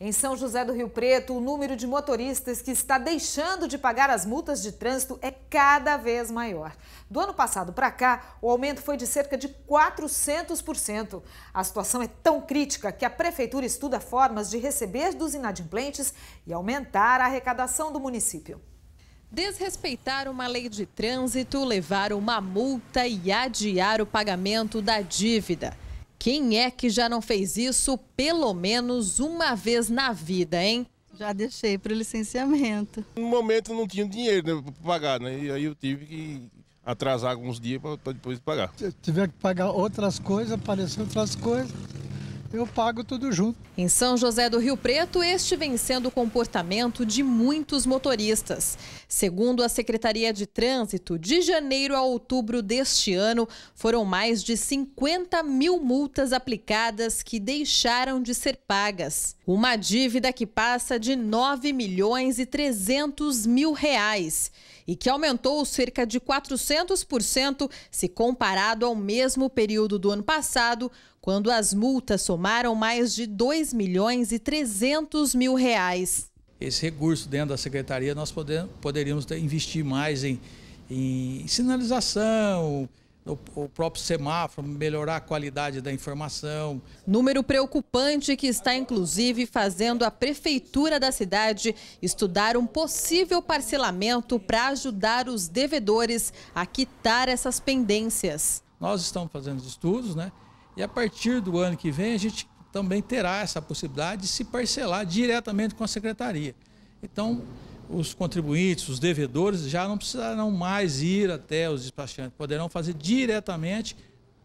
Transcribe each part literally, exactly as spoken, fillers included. Em São José do Rio Preto, o número de motoristas que está deixando de pagar as multas de trânsito é cada vez maior. Do ano passado para cá, o aumento foi de cerca de quatrocentos por cento. A situação é tão crítica que a Prefeitura estuda formas de receber dos inadimplentes e aumentar a arrecadação do município. Desrespeitar uma lei de trânsito, levar uma multa e adiar o pagamento da dívida. Quem é que já não fez isso pelo menos uma vez na vida, hein? Já deixei para o licenciamento. No momento eu não tinha dinheiro, né, para pagar, né? E aí eu tive que atrasar alguns dias para depois pagar. Se eu tiver que pagar outras coisas, aparecer outras coisas, eu pago tudo junto. Em São José do Rio Preto, este vem sendo o comportamento de muitos motoristas. Segundo a Secretaria de Trânsito, de janeiro a outubro deste ano, foram mais de cinquenta mil multas aplicadas que deixaram de ser pagas. Uma dívida que passa de nove milhões e trezentos mil reais e que aumentou cerca de quatrocentos por cento se comparado ao mesmo período do ano passado, quando as multas somaram mais de dois milhões e trezentos mil reais. Esse recurso dentro da secretaria nós poderíamos ter, investir mais em, em sinalização, o, o próprio semáforo, melhorar a qualidade da informação. Número preocupante que está inclusive fazendo a prefeitura da cidade estudar um possível parcelamento para ajudar os devedores a quitar essas pendências. Nós estamos fazendo estudos, né? E a partir do ano que vem a gente também terá essa possibilidade de se parcelar diretamente com a secretaria. Então, os contribuintes, os devedores, já não precisarão mais ir até os despachantes, poderão fazer diretamente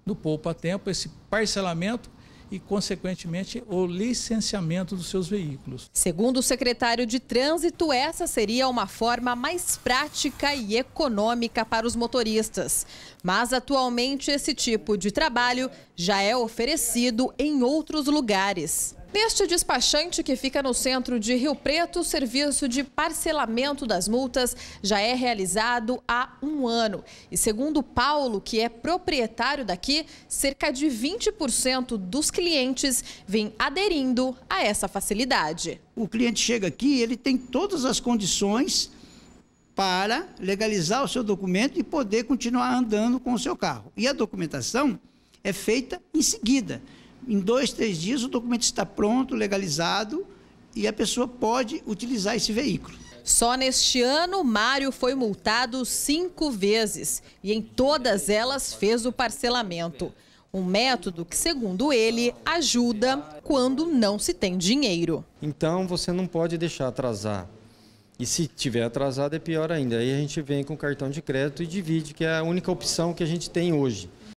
no poupa-tempo esse parcelamento e, consequentemente, o licenciamento dos seus veículos. Segundo o secretário de Trânsito, essa seria uma forma mais prática e econômica para os motoristas. Mas, atualmente, esse tipo de trabalho já é oferecido em outros lugares. Neste despachante que fica no centro de Rio Preto, o serviço de parcelamento das multas já é realizado há um ano. E segundo Paulo, que é proprietário daqui, cerca de vinte por cento dos clientes vem aderindo a essa facilidade. O cliente chega aqui, ele tem todas as condições para legalizar o seu documento e poder continuar andando com o seu carro. E a documentação é feita em seguida. Em dois, três dias o documento está pronto, legalizado e a pessoa pode utilizar esse veículo. Só neste ano, Mário foi multado cinco vezes e em todas elas fez o parcelamento. Um método que, segundo ele, ajuda quando não se tem dinheiro. Então você não pode deixar atrasar. E se tiver atrasado é pior ainda. Aí a gente vem com cartão de crédito e divide, que é a única opção que a gente tem hoje.